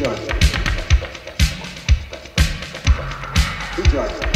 Two jars.